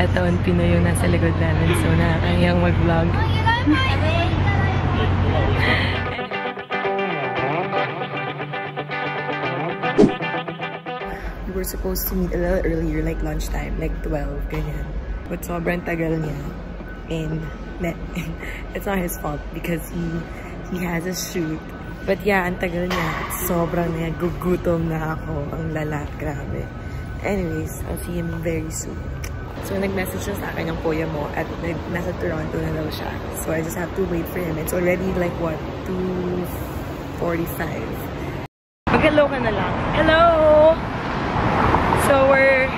at taon Pinoy yung nasa likod namin. So, nakakayang mag-vlog. We were supposed to meet a little earlier, like lunchtime, like 12, ganyan. But sobrang tagal niya. And it's not his fault because he has a shoot. But yeah, ang tagal niya. Sobrang niya. Gugutom na ako. Ang lala. Grabe. Anyways, I'll see him very soon. So, nag-message siya sa akin ng kuya mo at nasa Toronto na daw siya. So, I just have to wait for him. It's already like, what, 2:45. Mag-hello ka na lang. Hello! So, we're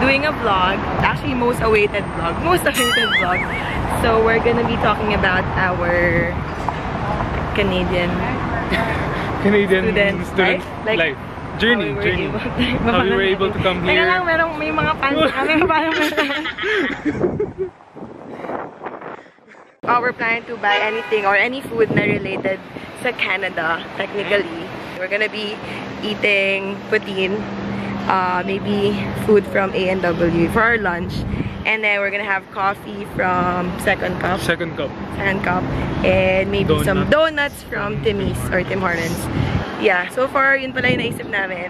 doing a vlog. Actually, most awaited vlog. So, we're gonna be talking about our Canadian student right? Like, journey. How we were able to come here. Lang, may mga fans. We're planning to buy anything or any food na related sa Canada, technically. We're gonna be eating poutine, maybe food from A&W for our lunch. And then we're gonna have coffee from Second Cup. And maybe some donuts from Timmy's or Tim Hortons. Yeah, so far, yun pala yung naisip namin.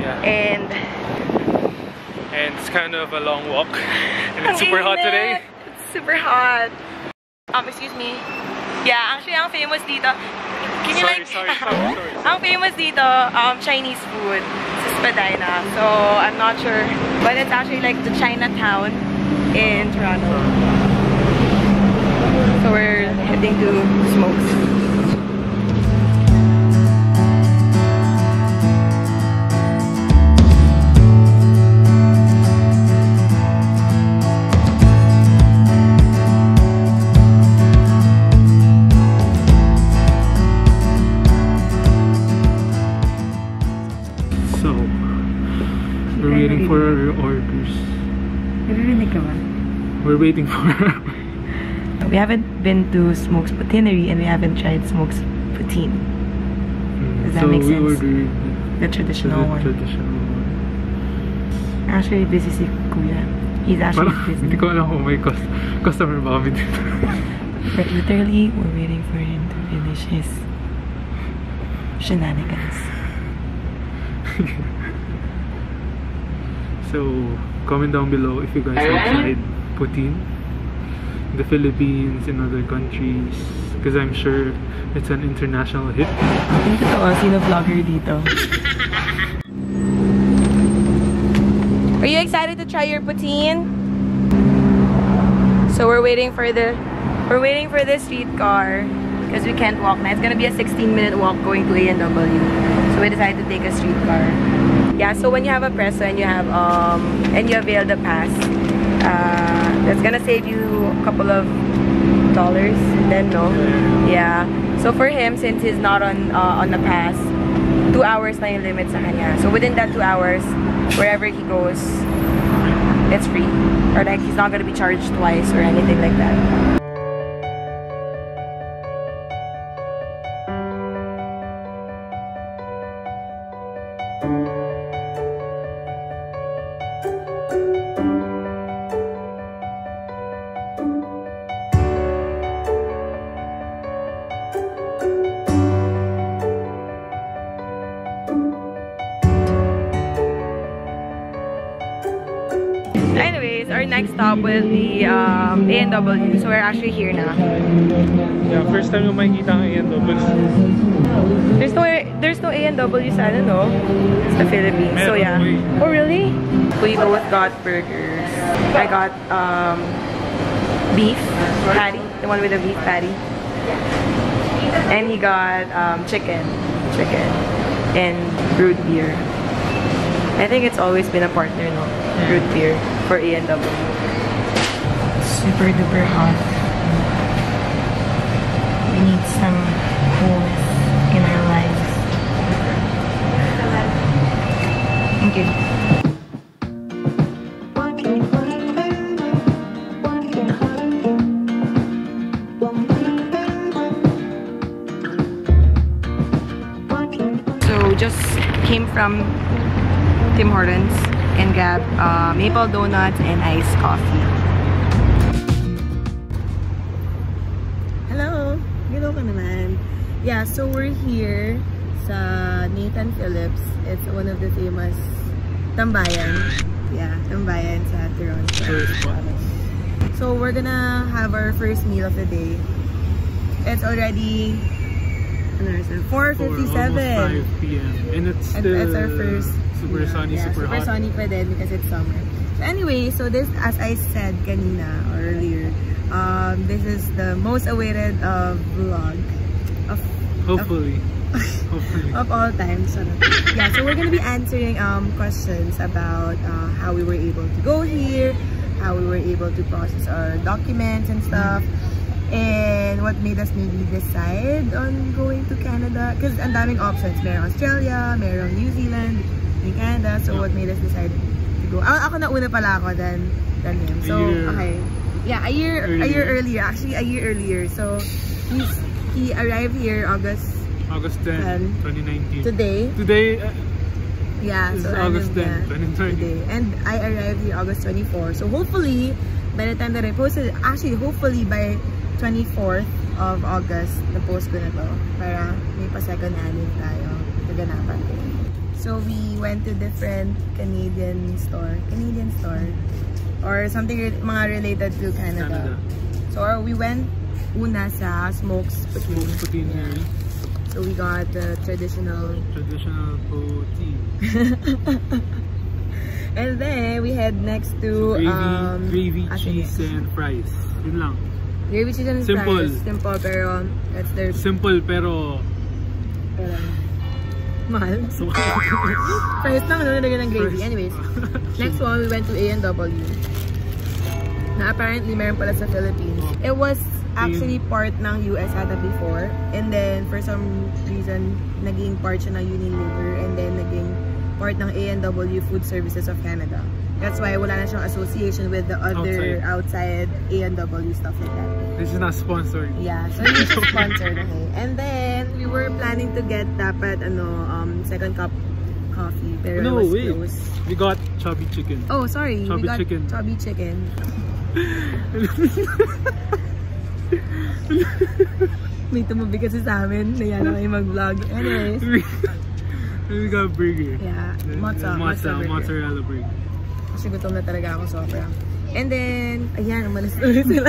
Yeah. And it's kind of a long walk. And it's super hot today. It's super hot. Excuse me. Yeah, actually, ang famous dito. Can you sorry. Ang famous dito, Chinese food. This is Spadina. So, I'm not sure. But it's actually like the Chinatown in Toronto. So we're heading to Smoke's. So we're waiting for our orders. We're waiting for her. We haven't been to Smoke's Poutinery and we haven't tried Smoke's Poutine. Does that make sense? The traditional one. Actually, busy si Kuya. He's actually busy. Hindi ko alam kung may customer ba kami dito. But literally, we're waiting for him to finish his shenanigans. So, comment down below if you guys have tried poutine in the Philippines, in other countries, because I'm sure it's an international hit. Sino vlogger dito? Are you excited to try your poutine? So we're waiting for this streetcar because we can't walk now. It's gonna be a 16-minute walk going to A&W. So we decided to take a streetcar. Yeah, so when you have a presso and you avail the pass, that's gonna save you a couple of dollars. Then no, yeah. So for him, since he's not on the pass, 2 hours na yung limit sa kanya. So within that 2 hours, wherever he goes, it's free, or like he's not gonna be charged twice or anything like that. Our next stop will be A&W, so we're actually here now. Yeah, first time yung makikita ang A&W. There's no A&W sa ano, no? It's the Philippines, so yeah. Oh really? We both got burgers. I got beef patty, the one with the beef patty. And he got chicken, and brewed beer. I think it's always been a partner, no? Brewed beer. For A&W. Super duper hot. We need some coolness in our lives. Thank you. So, just came from Tim Hortons. and grab maple donuts and iced coffee. Hello! Hello ka naman. Yeah, so we're here sa Nathan Phillips. It's one of the famous tambayan. Yeah, tambayan sa Toronto. So we're gonna have our first meal of the day. It's already 4:57 p.m. and it's still and it's our first super sunny, yeah, super hot. Super sunny pa din because it's summer. So anyway, so this, as I said kanina or earlier, this is the most awaited vlog of hopefully of all time. So yeah, so we're gonna be answering questions about how we were able to go here, how we were able to process our documents and stuff. And what made us maybe decide on going to Canada? Because ang daming options. Merong Australia, merong New Zealand, in Canada. So what made us decide to go? Ako na una pala ako than him. So okay, yeah, a year earlier. Actually, a year earlier. So he arrived here August 10, 2019. Today. Yeah, so August 10, 2020. Today. And I arrived here August 24. So hopefully, by the time that I posted, actually, hopefully by 24th of August, the post ko na to para may pa second anniversary tayo kaganapan. So we went to different Canadian store or something mga related to Canada. So we went una sa Smoke's Poutinery. So we got the traditional poutine. And then we head next to gravy cheese and fries. Yun lang. Gravy cheese and fries. Simple pero that's their simple pero mahal. So fries lang ano nilagyan ng gravy. Anyways, next one we went to A&W. Na apparently meron pala sa Philippines. It was actually part ng US ata before, and then for some reason naging part siya ng Unilever, and then naging part ng A&W Food Services of Canada. That's why wala na siyang association with the other outside A&W stuff like that. This is not sponsored. Yeah, so this is sponsored. Okay. And then we were planning to get dapat second cup coffee, pero no, it was close. We got chubby chicken. Oh, sorry. We got chubby chicken. May tumubi kasi sa amin. Nayano kayo mag-vlog. Anyways. We got burger. Yeah, mozzarella burger. Kasi gutom na talaga ako sobra. And then, ayan, umalis ulit sila.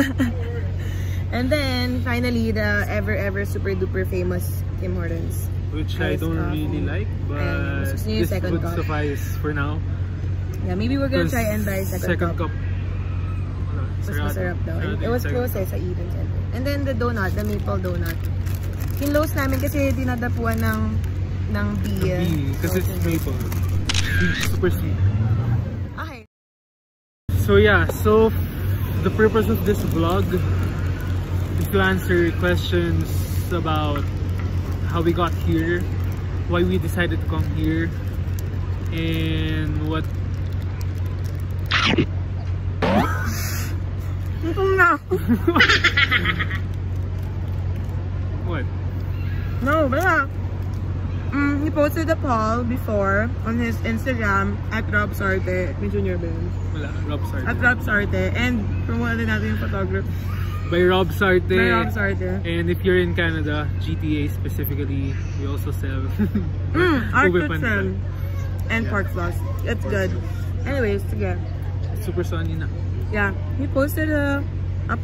And then, finally, the ever super duper famous Tim Hortons. Which I don't really like, but this would suffice for now. Yeah, maybe we're gonna try and buy second cup. Mas masarap daw. It was close sa Eden Center. And then the donut, the maple donut. Kinlose namin kasi dinadapuan ng beer. Because it's maple. Super sweet. Okay. So yeah, so the purpose of this vlog is to answer questions about how we got here, why we decided to come here, and what... What? No, but... he posted a poll before on his Instagram at Rob Sarte. May junior ba yun? Wala, Rob Sarte. At Rob Sarte. And promote din natin yung photographer. By Rob Sarte. And if you're in Canada, GTA specifically, we also sell art to sell. And pork floss. It's good. Anyways, sige. It's super sunny na. Yeah. He posted a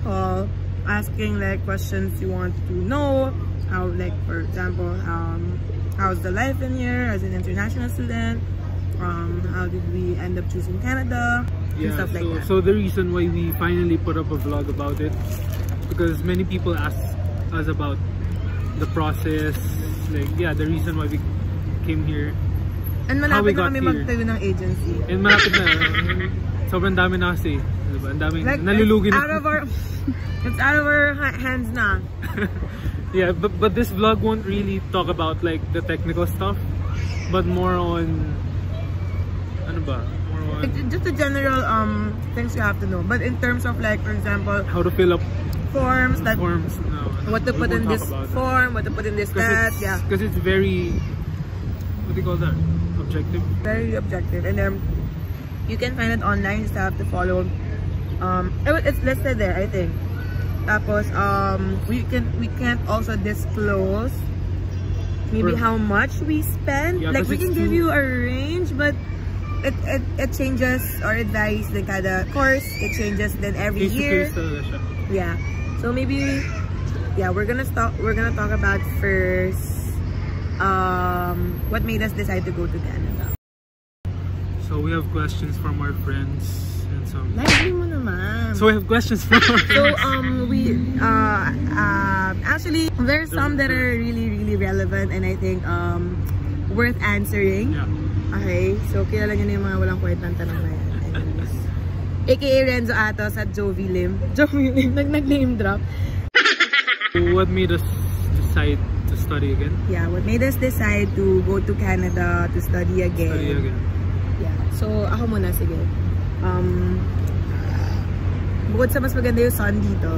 poll asking like questions you want to know. How, like, for example, how's the life in here as an international student? How did we end up choosing Canada? Yeah, and stuff like that. So the reason why we finally put up a vlog about it, because many people ask us about the process, like, yeah, the reason why we came here. And how we got here. Ng agency. And malapit na. Sobrang dami na kasi. Ang daming nalulugi na. It's out of our hands na. Yeah, but this vlog won't really talk about like the technical stuff, but more on just the general things you have to know. But in terms of like, for example, how to fill up forms, like what to put in this form, what to put in this that, yeah. Because it's very, what do you call that? Objective. Very objective, and You can find it online, just have to follow. It's listed there, I think. Tapos, we can't also disclose maybe how much we spend. Yeah, like we can give you a range, but it changes or it varies. Like cada course, it changes then every year. Yeah. So maybe, yeah, we're gonna talk about first what made us decide to go to Canada. So we have questions from our friends. So we have questions for us. So actually there's some that are really relevant and I think worth answering. Yeah. Okay, so kilala niyo na yung mga walang kwentang tanong na yan. AKA Renzo Atos at Jovi Lim. Jovi Lim, nag-name drop. What made us decide to study again? Yeah, what made us decide to go to Canada to study again. Yeah, so ako muna, sige. Bukod sa mas maganda yung sun dito.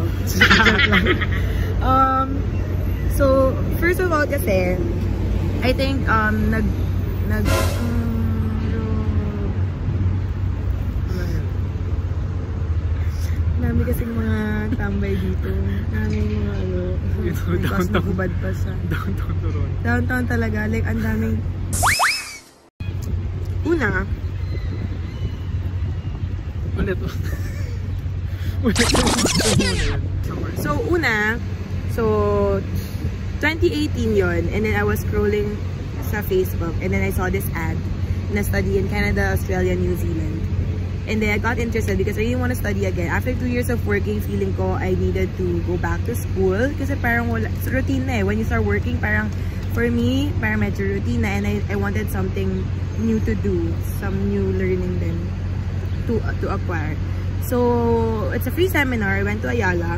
So first of all kasi I think marami kasi mga tambay dito. Maraming mga bubad pa siya. Downtown Toronto. Downtown talaga, like ang daming una so una, so 2018 yon, and then I was scrolling sa Facebook and then I saw this ad na study in Canada, Australia, New Zealand, and then I got interested because I didn't want to study again. After 2 years of working, feeling ko I needed to go back to school kasi parang wala, routine na eh. When you start working, parang for me, parang medyo routine na, and I wanted something new to do, some new learning then to acquire. So it's a free seminar. I went to Ayala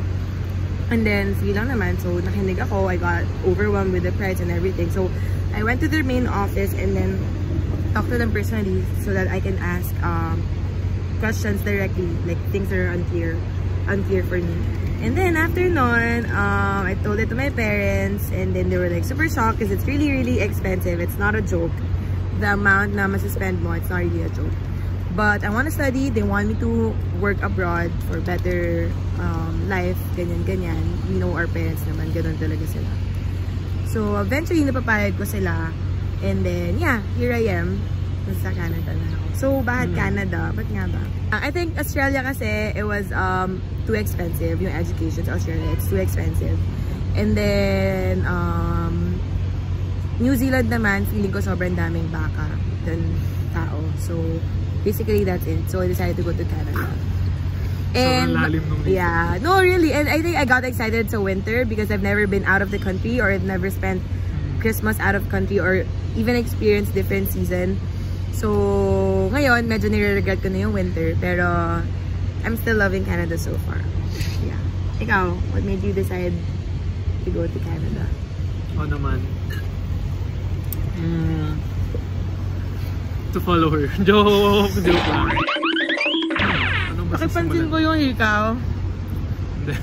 and then free lang naman, so nakinig ako. I got overwhelmed with the price and everything, so I went to their main office and then talked to them personally so that I can ask questions directly, like things that are unclear for me. And then after noon, I told it to my parents and then they were like super shocked because it's really expensive. It's not a joke, the amount na masispend mo. It's not really a joke. But I want to study. They want me to work abroad for better life. Ganyan. We know our parents naman. Ganun talaga sila. So eventually, napapayag ko sila. And then, yeah, here I am. Nasa Canada na ako. So, bakit Canada? Ba't nga ba? I think Australia kasi, it was too expensive. Yung education sa Australia, it's too expensive. And then, New Zealand naman, feeling ko sobrang daming baka than tao. So, basically, that's it. So I decided to go to Canada. And yeah, no, really. And I think I got excited to winter because I've never been out of the country, or I've never spent Christmas out of country, or even experienced different season. So ngayon, medyo nire-regret ko na yung winter, pero I'm still loving Canada so far. Yeah. Ikaw, what made you decide to go to Canada? Oh, naman. To follow her. Joke lang. Pakipansin ko yung ikaw. Hindi.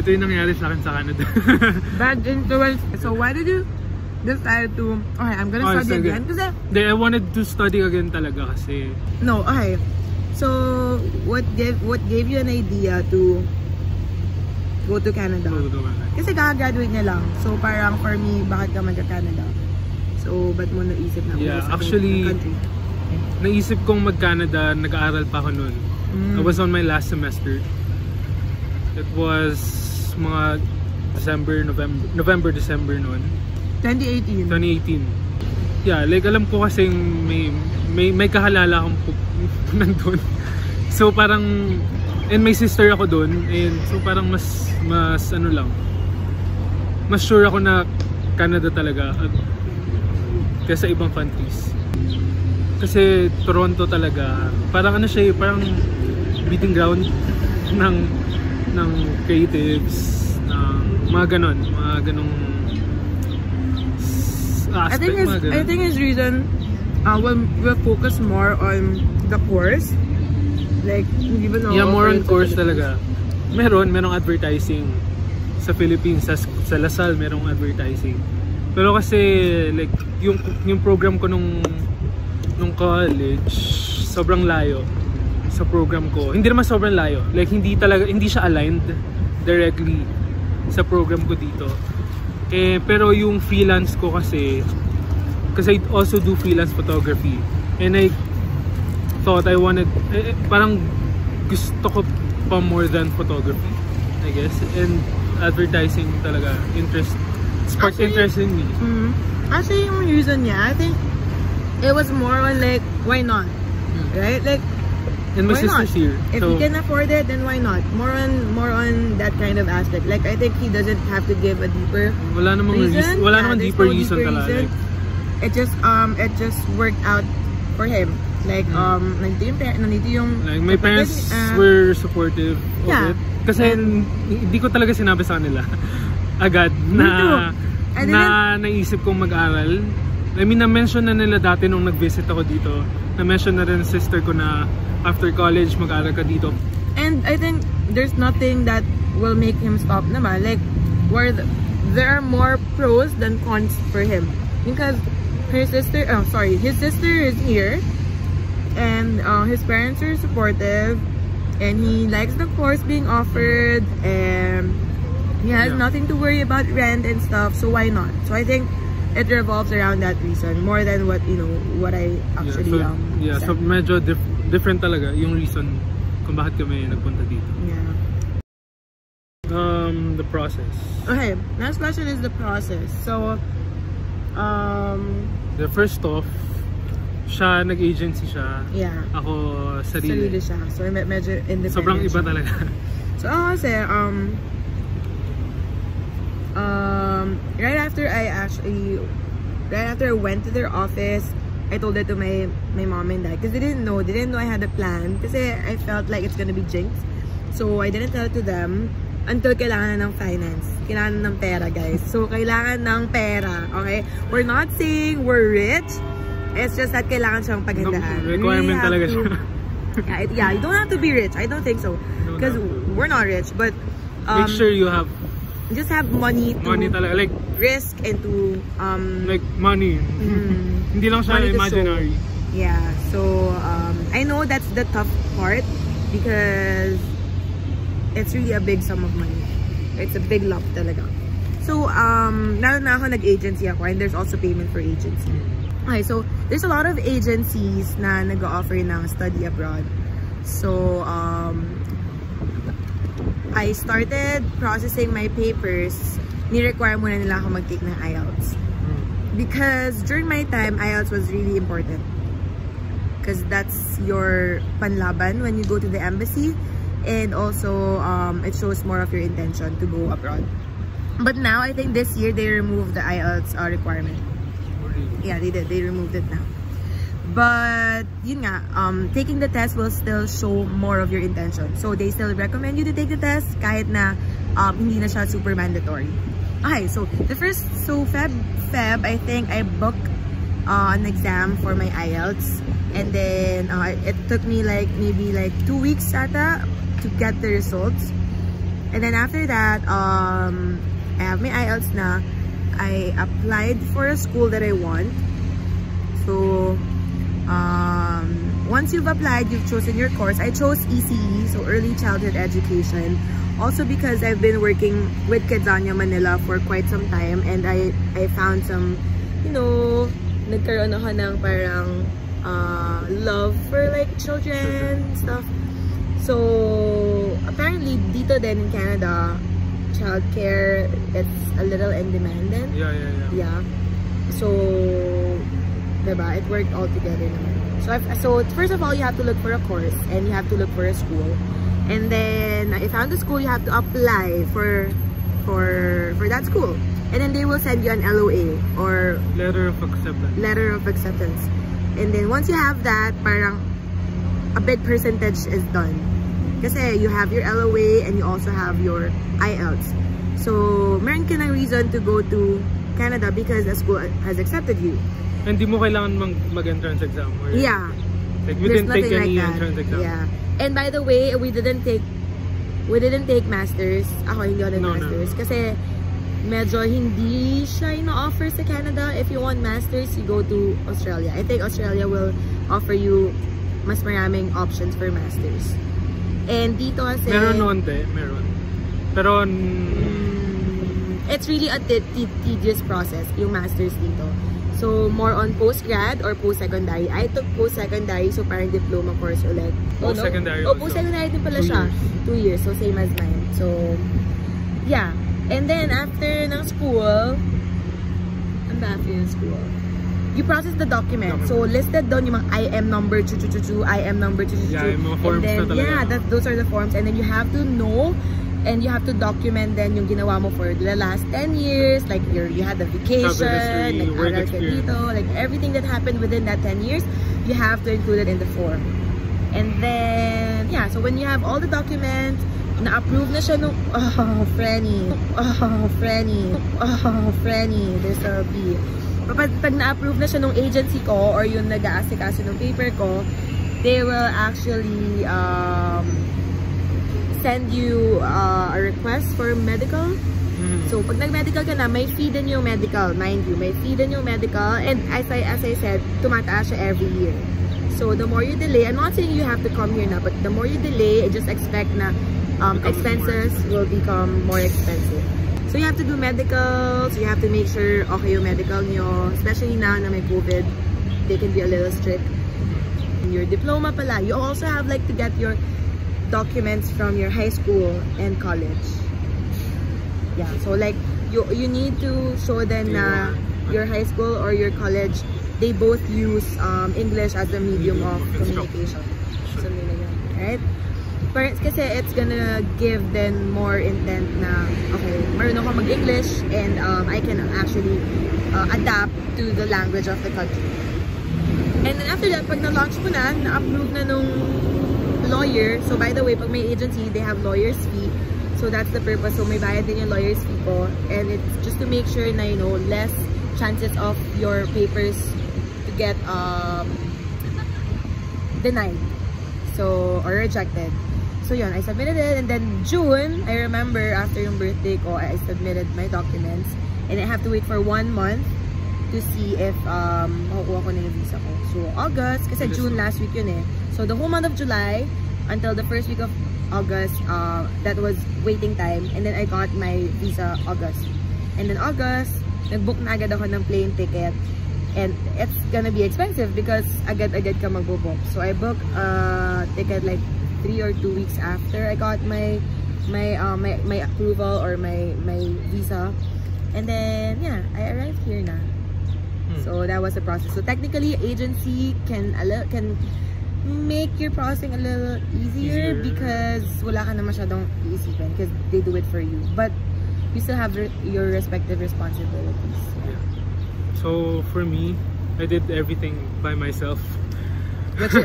Ito yung nangyari sa akin sa Canada. Bad influence. So why did you decide to, okay, I'm gonna study again? Kasi, I wanted to study again talaga kasi. No, okay. So what gave you an idea to go to Canada? Kasi kaka-graduate niya lang. So parang for me, bakit ka mag-Canada? So, ba't mo naisip na actually, naisip kong mag-Canada, nag-aaral pa ako noon. I was on my last semester. It was mga November, December noon. 2018. Yeah, like alam ko kasing may kahalala akong nandun. So parang, and may sister ako doon, and so parang mas sure ako na Canada talaga. Kaysa ibang countries. Kasi Toronto talaga, parang ano siya, parang breeding ground ng creatives, ng mga ganong aspect. I think his reason we'll focus more on the course. Like, hindi ba na more on course talaga. Merong advertising. Sa Philippines, sa LaSalle, merong advertising. Pero kasi like yung program ko nung college sobrang layo sa program ko. Hindi naman sobrang layo. Like hindi siya aligned directly sa program ko dito. Eh pero yung freelance ko kasi I also do freelance photography. And I thought I wanted parang gusto ko pa more than photography, I guess. And advertising talaga interest sparked interest in me. Mm-hmm. Actually, yung reason niya, I think it was more on like why not? Mm-hmm. Right? Like and my sister's here. If so, he can afford it, then why not? More on that kind of aspect. Like I think he doesn't have to give a deeper reason. Wala namang deeper reason talaga. Like, it just worked out for him. Like nandito yung like my parents were supportive of it. Kasi hindi ko talaga sinabi sa kanila agad na naisip kong mag-aral. I mean, na-mention na nila dati nung nag-visit ako dito. Na-mention na rin sister ko na after college, mag-aral ka dito. And I think there's nothing that will make him stop naman. Like, there are more pros than cons for him. Because his sister is here. And his parents are supportive. And he likes the course being offered. And he has nothing to worry about rent and stuff. So why not? So I think it revolves around that reason more than what what I actually said. So medyo different talaga yung reason kung bakit kami nagpunta dito. Yeah. The process. Okay, next question is the process. So the first off, siya nag-agency siya. Yeah. Ako sarili siya. So medyo independent. Sobrang iba talaga. So kasi right after I went to their office, I told it to my mom and dad because they didn't know I had a plan because I felt like it's gonna be jinxed, so I didn't tell it to them until kailangan ng finance, kailangan ng pera, guys. So kailangan ng pera, okay? We're not saying we're rich, it's just that kailangan siyang paghandaan. Requirement talaga siya. Yeah, you don't have to be rich. I don't think so because we're not rich, but make sure you have. Just have money to like, risk and to like money. Hindi lang siya imaginary. Yeah, so I know that's the tough part because it's really a big sum of money. It's a big lump talaga. So lalo na ako nag-agency ako, and there's also payment for agency. Okay, so there's a lot of agencies na nag-offer ng study abroad. So I started processing my papers. Ni-require muna nila ako mag-take ng IELTS. Because during my time, IELTS was really important. Because that's your panlaban when you go to the embassy. And also, it shows more of your intention to go abroad. But now, I think this year, they removed the IELTS requirement. Yeah, they did. They removed it now. But yun nga, taking the test will still show more of your intention. So they still recommend you to take the test kahit na hindi na siya super mandatory. Okay, so the first, Feb, I think I booked an exam for my IELTS. And then it took me like maybe like 2 weeks ata to get the results. And then after that, I have my IELTS na. I applied for a school that I want. So once you've applied, you've chosen your course. I chose ECE, so early childhood education, also because I've been working with Kidsania Manila for quite some time, and I found some, nagkaroon ako ng parang love for like children and stuff. So apparently dito din in Canada, childcare, it's a little in demand then. Yeah. So it worked all together. So first of all, you have to look for a course and you have to look for a school, and then if you found the school, you have to apply for that school, and then they will send you an LOA or letter of acceptance. And then once you have that, parang a big percentage is done kasi you have your LOA and you also have your IELTS. So meron ka ng reason to go to Canada because the school has accepted you. And di mo kailangan mag-entrance exam. Or, yeah. Like, we didn't take any entrance exam. Yeah. And by the way, we didn't take masters. Ako hindi ako nag-masters. Kasi medyo hindi siya ino-offer sa Canada. If you want masters, you go to Australia. I think Australia will offer you mas maraming options for masters. And dito kasi... Meron noon, meron. Pero... it's really a tedious process, yung masters dito. So, more on post-grad or post-secondary. I took post-secondary, so parang diploma course ulit. Post-secondary also. Oh, post-secondary din pala siya. 2 years, so same as mine. So, yeah. And then, after ng school, ano ba after ng school? You process the document. So, listed doon yung mga IM number, IM number, yeah, yung mga forms na talaga. Yeah, those are the forms. And then, you have to know and you have to document then yung ginawa mo for the last 10 years, like you had the vacation, like work experience, like everything that happened within that 10 years, you have to include it in the form. And then, yeah, so when you have all the documents, na-approve na siya nung, there's a B. Pag na-approve na siya nung agency ko, or yung nag-aasikaso nung paper ko, they will actually, send you a request for medical. So pag nag-medical ka na, may fee din yung medical, mind you, may fee din yung medical, and as I said, tumataas siya every year. So the more you delay, I'm not saying you have to come here na, but the more you delay, just expect na expenses will become more expensive. So you have to do medicals, so you have to make sure okay yung medical nyo, especially now na may COVID, they can be a little strict. Your diploma pala, you also have like to get your documents from your high school and college. Yeah, so like you need to show them na your high school or your college, they both use English as a medium of communication. So right? Parents kasi it's gonna give them more intent na okay, marunong ako mag-English and I can actually adapt to the language of the country. And then after that, pag na-launch mo na, na-approve na nung lawyer. So by the way, pag may agency, they have lawyer's fee. So that's the purpose. So may bayad din yung lawyer's fee ko. And it's just to make sure na, you know, less chances of your papers to get denied. So, or rejected. So yun, I submitted it. And then June, I remember after yung birthday ko, I submitted my documents. And I have to wait for 1 month to see if makukuha ko na yung visa ko. So August, kasi June last week yun eh. So the whole month of July until the first week of August, that was waiting time. And then I got my visa August. And then August, nagbook na agad ako ng plane ticket. And it's gonna be expensive because agad-agad ka magbook. So I booked a ticket like 3 or 2 weeks after I got my approval or my visa. And then yeah, I arrived here na. So that was the process. So technically, agency can make your processing a little easier because wala ka na masyadong iisipin because they do it for you. But you still have your respective responsibilities. Yeah. So for me, I did everything by myself.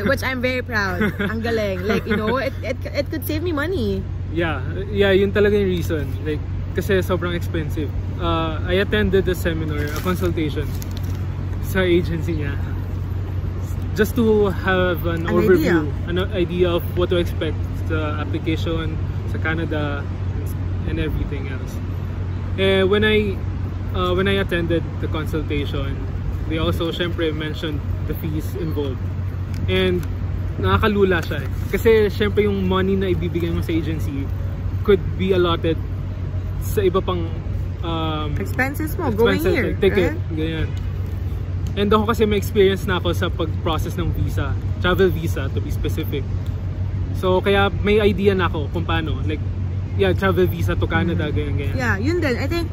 Which I'm very proud. Ang galing. Like, you know, it could save me money. Yeah. Yeah, yun talaga yung reason. Like, kasi sobrang expensive. I attended a seminar, a consultation sa agency niya, just to have an overview, an idea of what to expect sa application sa Canada and everything else. When I attended the consultation, they also syempre mentioned the fees involved, and nakakalula siya eh. Kasi syempre yung money na ibibigay mo sa agency could be allotted sa iba pang expenses mo going here, like ticket, right? Ganyan. And ako kasi may experience na ako sa pag-process ng visa, travel visa to be specific. So kaya may idea na ako kung paano, like yeah, travel visa to Canada, ganyan. Yeah, yun din. I think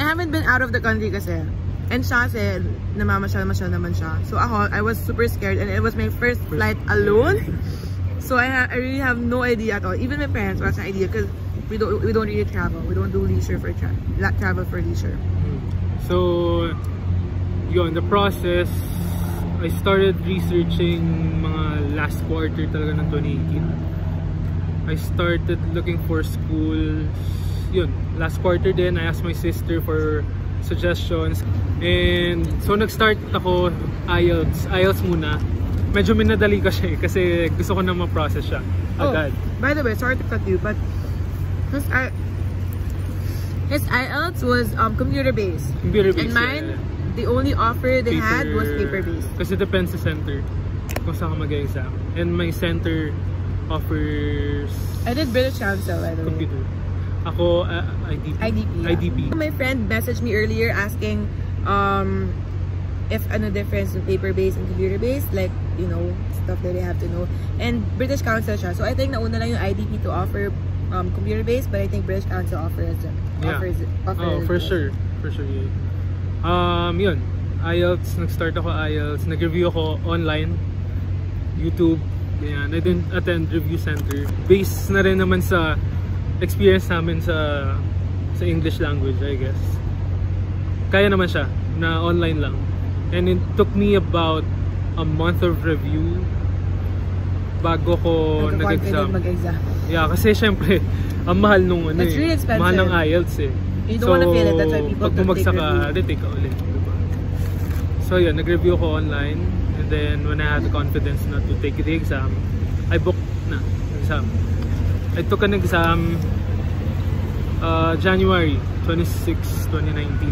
I haven't been out of the country kasi. And siya kasi, namamasyal-masyal naman siya. So ako, I was super scared and it was my first flight alone. So I really have no idea at all. Even my parents wala sa idea because we don't really travel. We don't do leisure for travel for leisure. So yun, the process, I started researching mga last quarter talaga ng 2018. I started looking for schools. Yun, last quarter din, I asked my sister for suggestions. And so nag-start ako IELTS. IELTS muna. Medyo minadali ko siya kasi gusto ko na ma-process siya agad. Oh, by the way, sorry to cut you, but his IELTS was computer-based. Computer-based, and mine, the only offer they had was paper-based. Because it depends the center. basta ka mag-exam. And my center offers... I did British Council, by the way. Computer. Ako, IDP. Yeah. IDP. My friend messaged me earlier asking if ano difference in paper-based and computer-based, like, you know, stuff that they have to know. And British Council siya. So I think nauna lang yung IDP to offer computer-based, but I think British Council offers it. For sure. Yeah. Yun. IELTS, nag-start ako IELTS, nag-review ako online, YouTube, ganyan. I didn't attend review center. Based na rin naman sa experience namin sa English language, I guess. Kaya naman siya, na online lang. And it took me about a month of review bago ko nag-exam. Yeah, kasi syempre, ang mahal nung ano, it's really expensive. Mahal ng IELTS eh. You don't wanna feel it, that's why people don't take review. Retake ka ulit. So yeah, nag-review ko online, and then when I had the confidence not to take the exam, I booked na exam. I took an exam January 26, 2019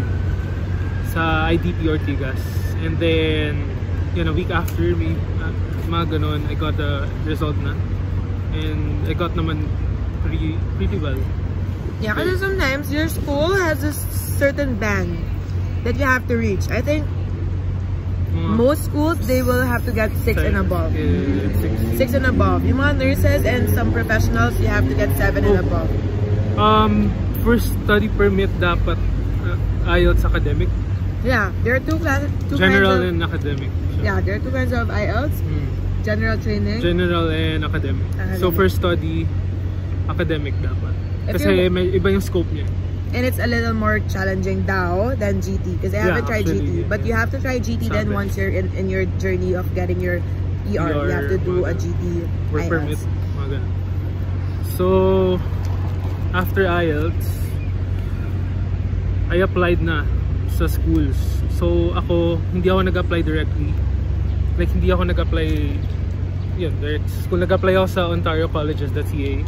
sa IDP Ortigas, and then yun, a week after me, mga ganun, I got the result na, and I got naman pretty well. Yeah, because sometimes your school has a certain band that you have to reach. I think most schools, they will have to get 6 and above. Yeah, 6 and above. Yung mga nurses and some professionals, you have to get 7 and above. First study permit dapat IELTS academic. Yeah, there are two classes. General and academic. So. Yeah, there are two kinds of IELTS. General training. General and academic. So first study, academic dapat. Kasi may iba yung scope niya. And it's a little more challenging daw than GT, because I haven't tried GT, but you have to try GT. Then once you're in your journey of getting your PR, you have to do a GT work permit. So after IELTS, I applied na sa schools. So ako, hindi ako nag-apply directly, like hindi ako nag-apply yun direct school. Nag-apply ako sa Ontario Colleges, that's EA,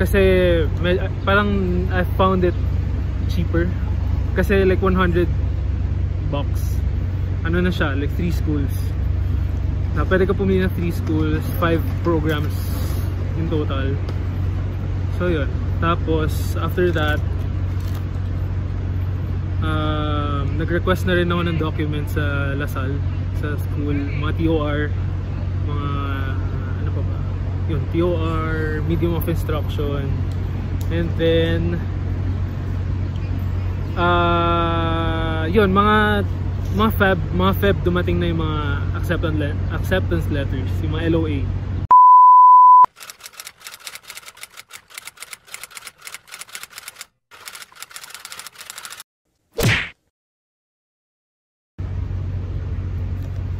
kasi may, parang I found it cheaper kasi like $100 ano na siya, like 3 schools na pwede ka pumili ng 3 schools, 5 programs in total. So yun, tapos after that nag-request na rin ako ng documents sa LaSalle, sa school, mga TOR, mga ano pa ba yun, TOR, medium of instruction, and then yun, mga Feb dumating na yung mga acceptance letters, yung mga LOA.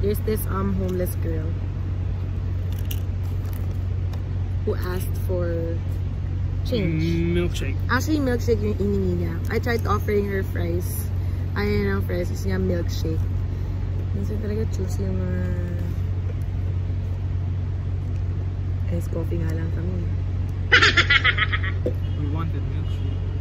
There's this homeless girl who asked for change. Milkshake. Actually, milkshake yung iningi niya. I tried offering her fries. Ayaw niya ng fries. Gusto niya milkshake. Minsan talaga choosy yung mga... Ice coffee nga lang kami. We wanted milkshake.